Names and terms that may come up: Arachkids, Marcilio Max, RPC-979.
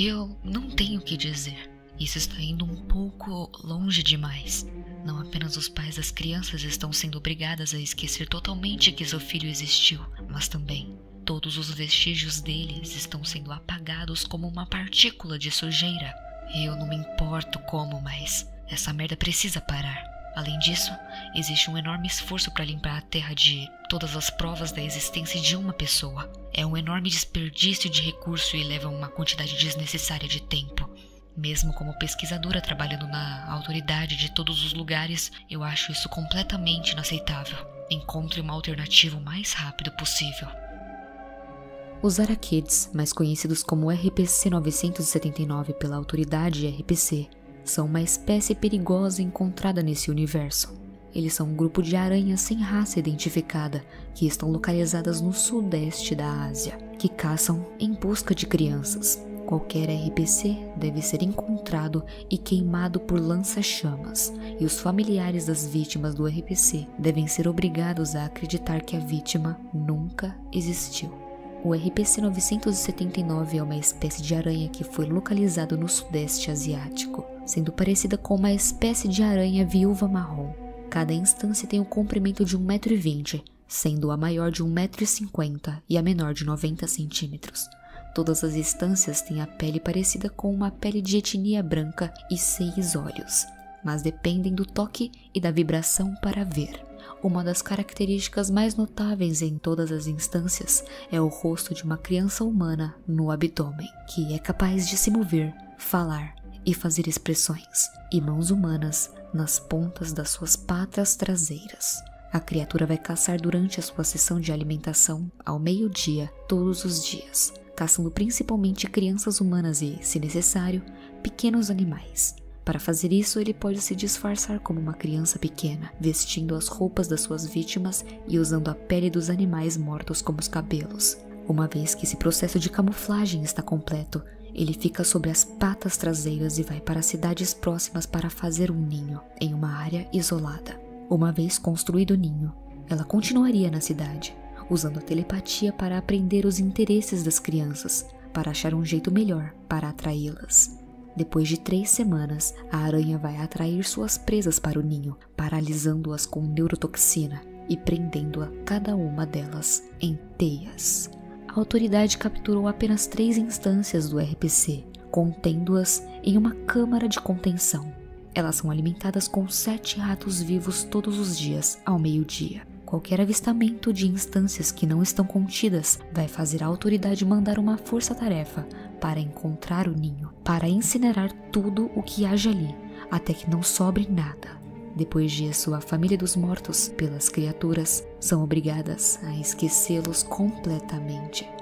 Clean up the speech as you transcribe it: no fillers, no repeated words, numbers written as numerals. Eu não tenho o que dizer. Isso está indo um pouco longe demais. Não apenas os pais das crianças estão sendo obrigadas a esquecer totalmente que seu filho existiu, mas também todos os vestígios deles estão sendo apagados como uma partícula de sujeira. Eu não me importo como, mas essa merda precisa parar. Além disso, existe um enorme esforço para limpar a terra de todas as provas da existência de uma pessoa. É um enorme desperdício de recurso e leva uma quantidade desnecessária de tempo. Mesmo como pesquisadora trabalhando na autoridade de todos os lugares, eu acho isso completamente inaceitável. Encontre uma alternativa o mais rápido possível. Os Arachkids, mais conhecidos como RPC-979 pela autoridade RPC, são uma espécie perigosa encontrada nesse universo. Eles são um grupo de aranhas sem raça identificada, que estão localizadas no sudeste da Ásia, que caçam em busca de crianças. Qualquer RPC deve ser encontrado e queimado por lança-chamas, e os familiares das vítimas do RPC devem ser obrigados a acreditar que a vítima nunca existiu. O RPC-979 é uma espécie de aranha que foi localizado no sudeste asiático, sendo parecida com uma espécie de aranha viúva marrom. Cada instância tem o comprimento de 1,20 m, sendo a maior de 1,50 m e a menor de 90 cm. Todas as instâncias têm a pele parecida com uma pele de etnia branca e 6 olhos, mas dependem do toque e da vibração para ver. Uma das características mais notáveis em todas as instâncias é o rosto de uma criança humana no abdômen, que é capaz de se mover, falar e fazer expressões, e mãos humanas nas pontas das suas patas traseiras. A criatura vai caçar durante a sua sessão de alimentação ao meio-dia todos os dias, caçando principalmente crianças humanas e, se necessário, pequenos animais. Para fazer isso, ele pode se disfarçar como uma criança pequena, vestindo as roupas das suas vítimas e usando a pele dos animais mortos como os cabelos. Uma vez que esse processo de camuflagem está completo, ele fica sobre as patas traseiras e vai para cidades próximas para fazer um ninho, em uma área isolada. Uma vez construído o ninho, ela continuaria na cidade, usando a telepatia para aprender os interesses das crianças, para achar um jeito melhor para atraí-las. Depois de 3 semanas, a aranha vai atrair suas presas para o ninho, paralisando-as com neurotoxina e prendendo a cada uma delas em teias. A autoridade capturou apenas 3 instâncias do RPC, contendo-as em uma câmara de contenção. Elas são alimentadas com 7 ratos vivos todos os dias, ao meio-dia. Qualquer avistamento de instâncias que não estão contidas vai fazer a autoridade mandar uma força-tarefa para encontrar o ninho, para incinerar tudo o que haja ali, até que não sobre nada. Depois disso, a família dos mortos pelas criaturas são obrigadas a esquecê-los completamente.